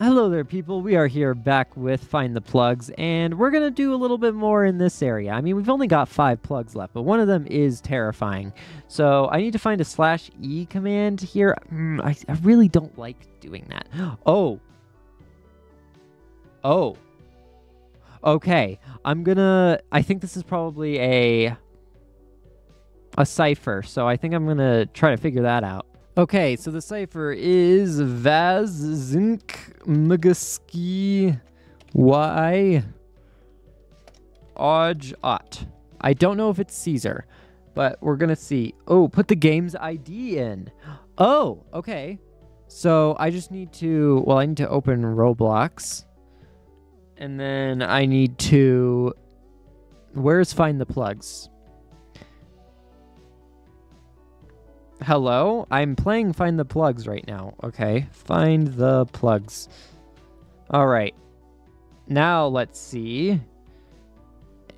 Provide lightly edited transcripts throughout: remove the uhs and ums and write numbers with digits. Hello there, people. We are here back with Find the Plugs, and we're going to do a little bit more in this area. I mean, we've only got 5 plugs left, but one of them is terrifying. So I need to find a /E command here. I really don't like doing that. Oh. Okay. I think this is probably a cipher, so I think I'm going to try to figure that out. Okay, so the cipher is Vaz Zink Mugaski Y Oj Ot. I don't know if it's Caesar, but we're gonna see. Oh, put the game's ID in. Oh, okay. So I just need to, well, I need to open Roblox. And then I need to, where's Find the Plugs? Hello? I'm playing Find the Plugs right now. Okay, Find the Plugs. Alright. Now, let's see.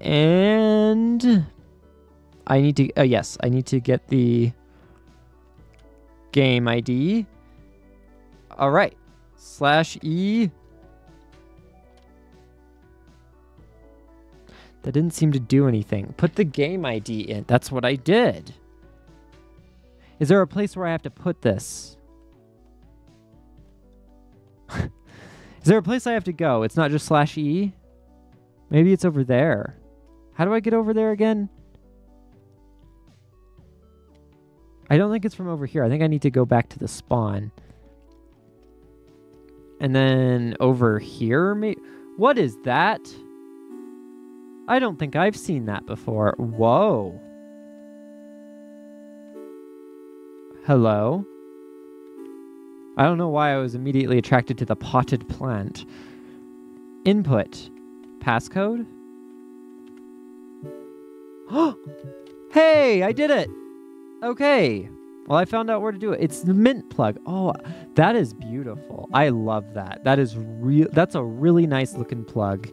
And I need to, yes, I need to get the game ID. Alright. /E. That didn't seem to do anything. Put the game ID in. That's what I did. Is there a place where I have to put this? Is there a place I have to go? It's not just /E? Maybe it's over there. How do I get over there again? I don't think it's from over here. I think I need to go back to the spawn. And then over here, maybe? What is that? I don't think I've seen that before. Whoa. Hello? I don't know why I was immediately attracted to the potted plant. Input. Passcode? Hey, I did it! Okay. Well, I found out where to do it. It's the Mint plug. Oh, that is beautiful. I love that. That's a really nice looking plug.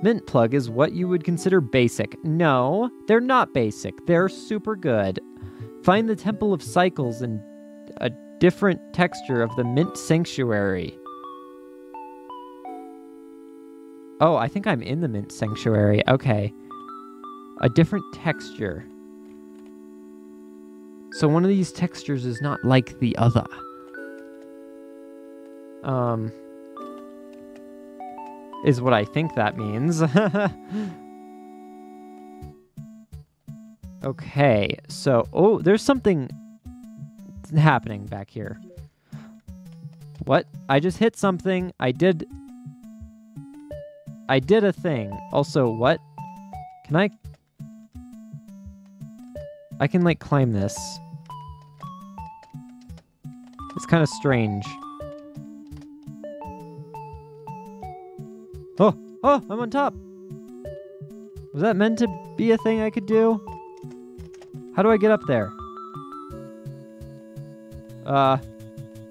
Mint plug is what you would consider basic. No, they're not basic. They're super good. Find the Temple of Cycles and a different texture of the Mint Sanctuary. Oh, I think I'm in the Mint Sanctuary. Okay. A different texture. So one of these textures is not like the other. Is what I think that means. Okay, so, oh, there's something happening back here. What? I just hit something. I did a thing. Also, what? I can, like, climb this. It's kind of strange. Oh, I'm on top. Was that meant to be a thing I could do? How do I get up there?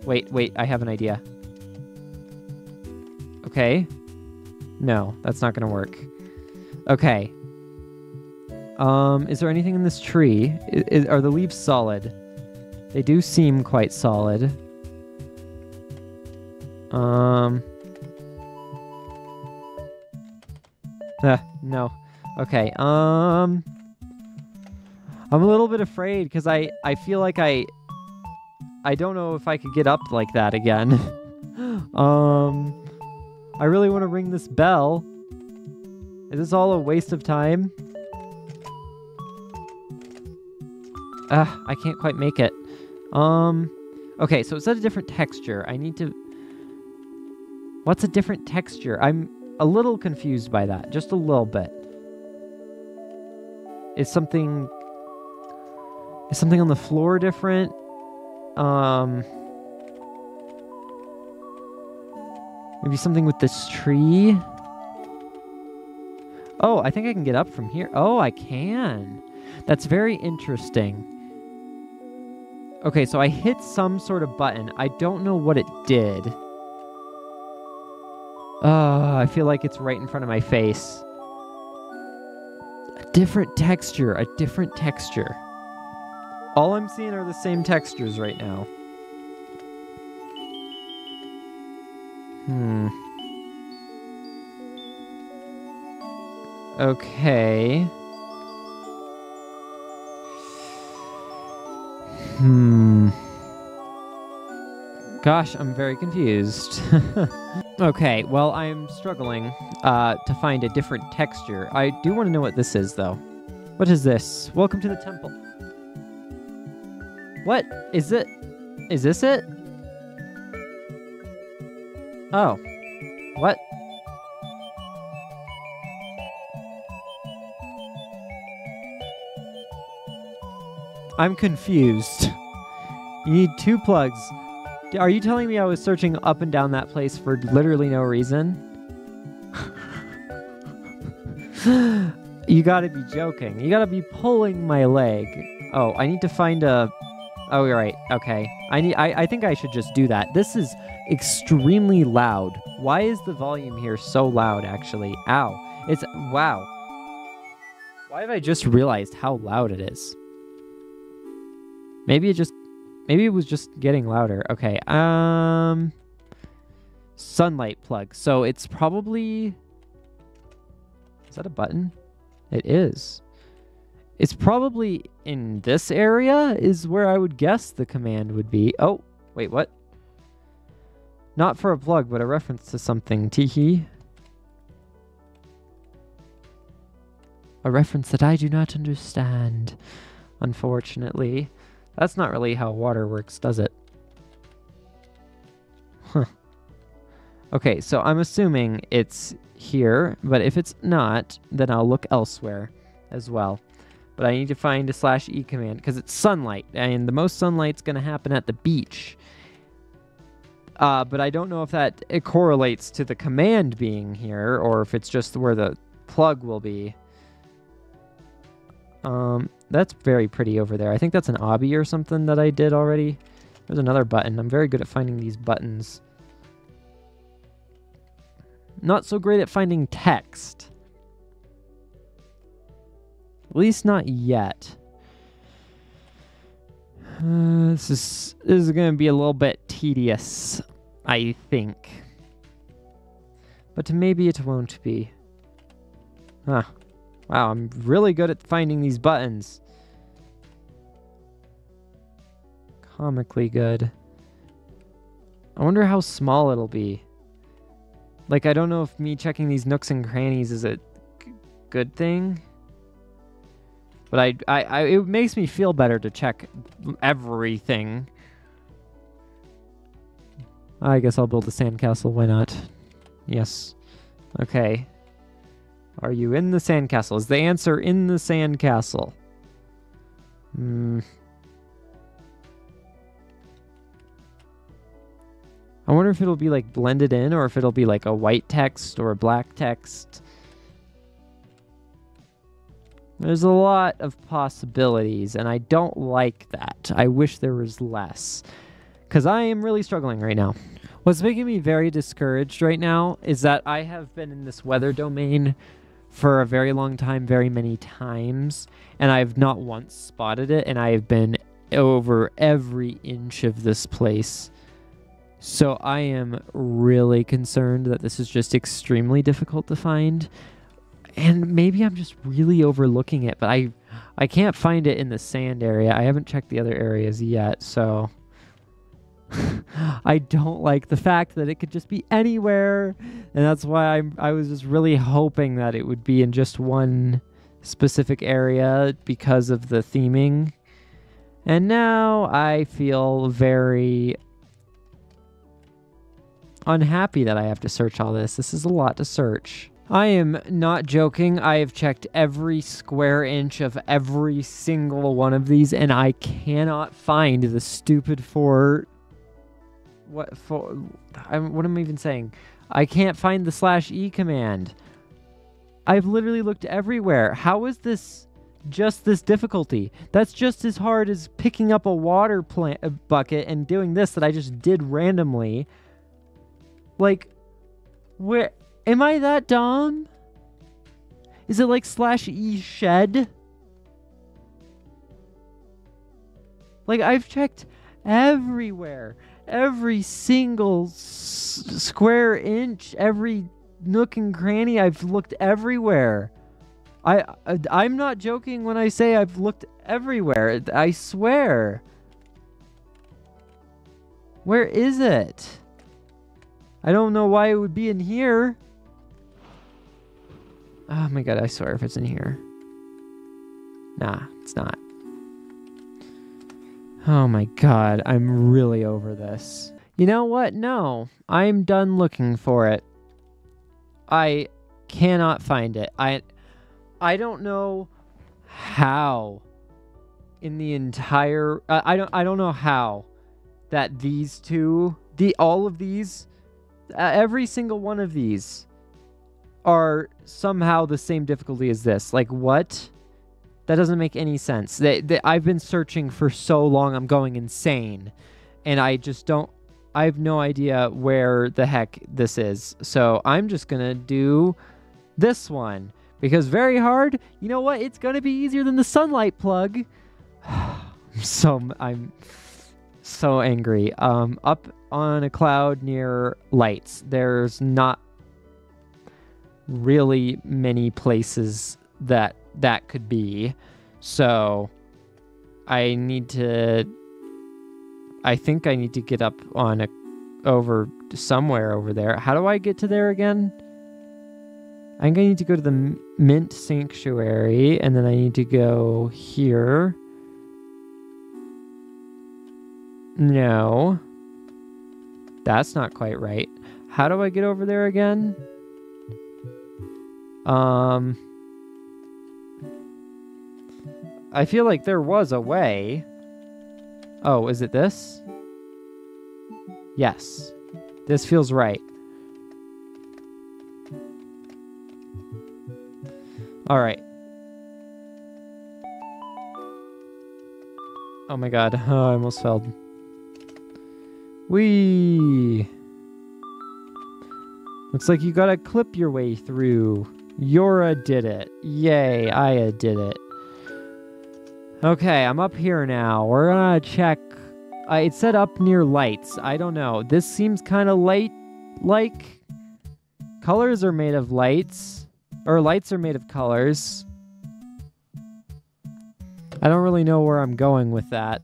Wait, I have an idea. Okay. No, that's not gonna work. Okay. Is there anything in this tree? Are the leaves solid? They do seem quite solid. No. Okay, I'm a little bit afraid because I feel like I don't know if I could get up like that again. I really want to ring this bell. Is this all a waste of time? I can't quite make it. Okay, so it's a different texture. I need to... What's a different texture? I'm a little confused by that. Just a little bit. Is something on the floor different? Maybe something with this tree? Oh, I think I can get up from here. Oh, I can. That's very interesting. Okay, so I hit some sort of button. I don't know what it did. I feel like it's right in front of my face. A different texture. All I'm seeing are the same textures right now. Okay. Gosh, I'm very confused. Okay, well, I'm struggling to find a different texture. I do want to know what this is, though. What is this? Welcome to the temple. What? Is it? Is this it? Oh. What? I'm confused. You need two plugs. Are you telling me I was searching up and down that place for literally no reason? You gotta be joking. You gotta be pulling my leg. Oh, I need to find a... Oh, you're right. Okay. I think I should just do that. This is extremely loud. Why is the volume here so loud, actually? Ow. It's... Wow. Why have I just realized how loud it is? Maybe it was just getting louder. Okay, Sunlight plug. So it's probably... Is that a button? It is. It's probably in this area is where I would guess the command would be. Oh, wait, what? Not for a plug, but a reference to something. Teehee. A reference that I do not understand, unfortunately. That's not really how water works, does it? Huh. Okay, so I'm assuming it's here, but if it's not, then I'll look elsewhere as well. But I need to find a /E command, because it's sunlight, and the most sunlight's going to happen at the beach. But I don't know if that it correlates to the command being here, or if it's just where the plug will be. That's very pretty over there. I think that's an obby or something that I did already. There's another button. I'm very good at finding these buttons. Not so great at finding text. At least not yet. This is going to be a little bit tedious, I think. But maybe it won't be. Huh. Wow, I'm really good at finding these buttons. Comically good. I wonder how small it'll be. Like, I don't know if me checking these nooks and crannies is a good thing. But it makes me feel better to check everything. I guess I'll build a sandcastle, why not? Yes. Okay. Are you in the sandcastle? Is the answer in the sandcastle? I wonder if it'll be like blended in, or if it'll be like a white text or a black text. There's a lot of possibilities, and I don't like that. I wish there was less, because I am really struggling right now. What's making me very discouraged right now is that I have been in this weather domain for a very long time, very many times, and I've not once spotted it, and I have been over every inch of this place. So I am really concerned that this is just extremely difficult to find, and maybe I'm just really overlooking it, but I can't find it in the sand area. I haven't checked the other areas yet, so... I don't like the fact that it could just be anywhere, and that's why I was just really hoping that it would be in just one specific area because of the theming. And now I feel very unhappy that I have to search all this. This is a lot to search. I am not joking. I have checked every square inch of every single one of these, and I cannot find the stupid fort. What for? What am I even saying? I can't find the /E command. I've literally looked everywhere. How is this just this difficulty? That's just as hard as picking up a water bucket and doing this that I just did randomly. Like, where am I that dumb? Is it like /E shed? Like, I've checked everywhere. every single square inch, every nook and cranny. I've looked everywhere. I'm not joking when I say I've looked everywhere. I swear. Where is it? I don't know why it would be in here. Oh my god, I swear if it's in here. Nah, it's not. Oh my god, I'm really over this. You know what? No, I'm done looking for it. I cannot find it. I don't know how in the entire I don't know how that these two, all of these, every single one of these are somehow the same difficulty as this. Like, what? That doesn't make any sense. I've been searching for so long, I'm going insane. And I just don't... I have no idea where the heck this is. So I'm just going to do this one. Because very hard, you know what? It's going to be easier than the sunlight plug. I'm so angry. Up on a cloud near lights. There's not really many places that could be, so I need to, I think I need to get up on over somewhere over there. How do I get to there again? I'm gonna need to go to the Mint Sanctuary, and then I need to go here. No, that's not quite right. How do I get over there again? I feel like there was a way. Oh, is it this? Yes. This feels right. All right. Oh my god. Oh, I almost failed. Whee! Looks like you gotta clip your way through. Yora did it. Yay, Aya did it. Okay, I'm up here now. We're gonna check. It said up near lights. I don't know. This seems kind of light-like. Colors are made of lights. Or lights are made of colors. I don't really know where I'm going with that.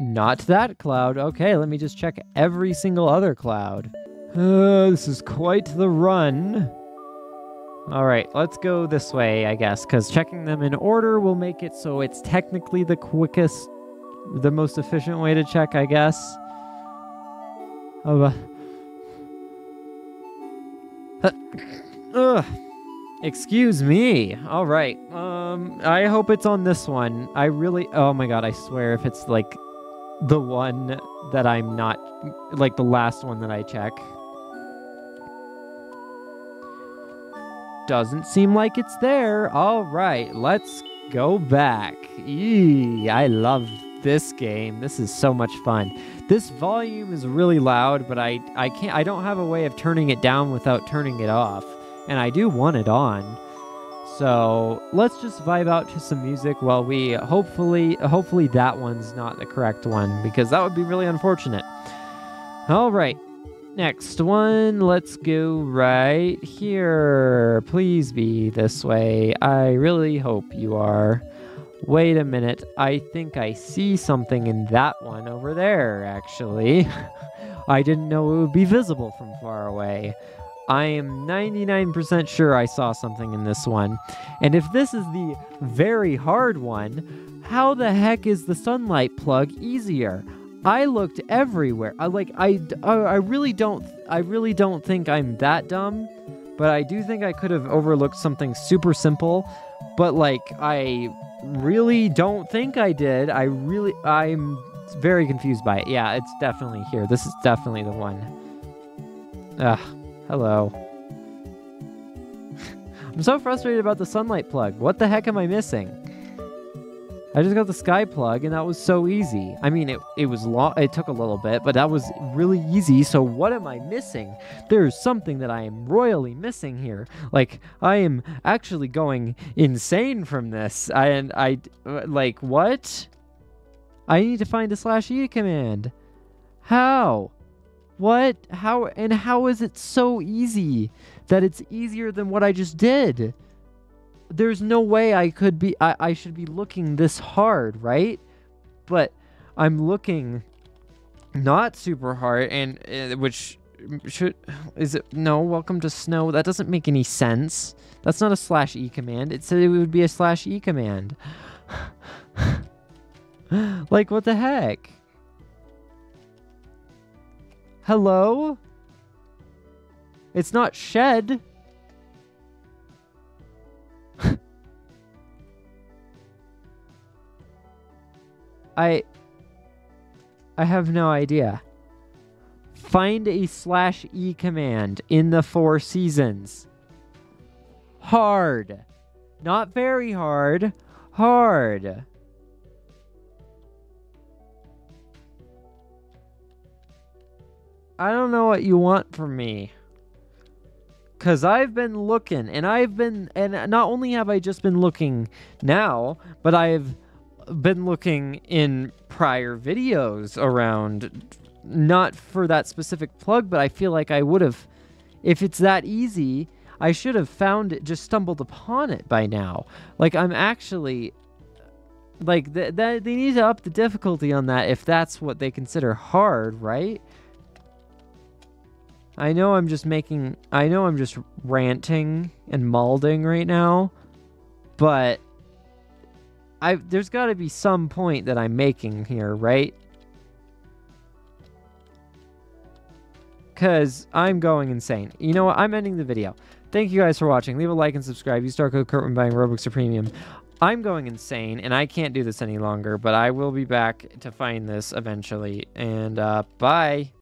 Not that cloud. Okay, let me just check every single other cloud. This is quite the run. Alright, let's go this way, I guess, because checking them in order will make it so it's technically the quickest, the most efficient way to check, I guess. Excuse me. Alright, I hope it's on this one. Oh my god, I swear if it's, like, the one that I'm not, like, the last one that I check. Doesn't seem like it's there. All right, let's go back. Eee, I love this game. This is so much fun. This volume is really loud, but I can't. I don't have a way of turning it down without turning it off, and I do want it on. So let's just vibe out to some music while we hopefully that one's not the correct one, because that would be really unfortunate. All right. Next one, let's go right here. Please be this way. I really hope you are. Wait a minute. I think I see something in that one over there, actually. I didn't know it would be visible from far away. I am 99% sure I saw something in this one. And if this is the very hard one, how the heck is the sunlight plug easier? I looked everywhere. I really don't think I'm that dumb, but I do think I could have overlooked something super simple, but like I really don't think I did. I'm very confused by it. Yeah, it's definitely here. This is definitely the one. Hello. I'm so frustrated about the sunlight plug. What the heck am I missing? I just got the Sky plug, and that was so easy. I mean, it was long. It took a little bit, but that was really easy. So what am I missing? There's something that I am royally missing here. Like, I am actually going insane from this. Like, what? I need to find a /e command. How? What? How? And how is it so easy that it's easier than what I just did? There's no way I could be, I should be looking this hard, right? But I'm looking not super hard, and which should, is it, no, welcome to snow. That doesn't make any sense. That's not a /e command. It said it would be a /e command. Like, what the heck? Hello? It's not shed. I have no idea. Find a /e command in the Four Seasons. Hard. Not very hard. Hard. I don't know what you want from me. 'Cause I've been looking, and not only have I just been looking now, but I've been looking in prior videos around, not for that specific plug, but I feel like I would have, if it's that easy, I should have found it, just stumbled upon it by now. Like, I'm actually, like, they need to up the difficulty on that if that's what they consider hard, right? I know I'm just making, I know I'm just ranting and malding right now, but there's got to be some point that I'm making here, right? Because I'm going insane. You know what? I'm ending the video. Thank you guys for watching. Leave a like and subscribe. Use star code Kurt when buying Robux or Premium. I'm going insane, and I can't do this any longer, but I will be back to find this eventually. And bye.